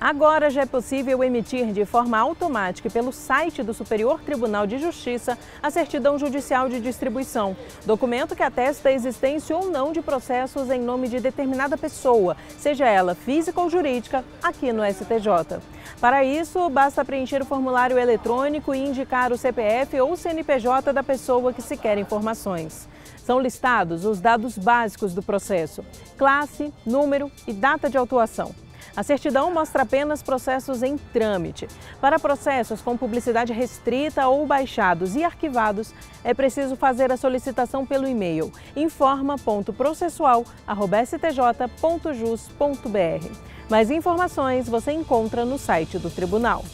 Agora já é possível emitir de forma automática pelo site do Superior Tribunal de Justiça a Certidão Judicial de Distribuição, documento que atesta a existência ou não de processos em nome de determinada pessoa, seja ela física ou jurídica, aqui no STJ. Para isso, basta preencher o formulário eletrônico e indicar o CPF ou CNPJ da pessoa que se quer informações. São listados os dados básicos do processo: classe, número e data de autuação. A certidão mostra apenas processos em trâmite. Para processos com publicidade restrita ou baixados e arquivados, é preciso fazer a solicitação pelo e-mail informa.processual@stj.jus.br. Mais informações você encontra no site do Tribunal.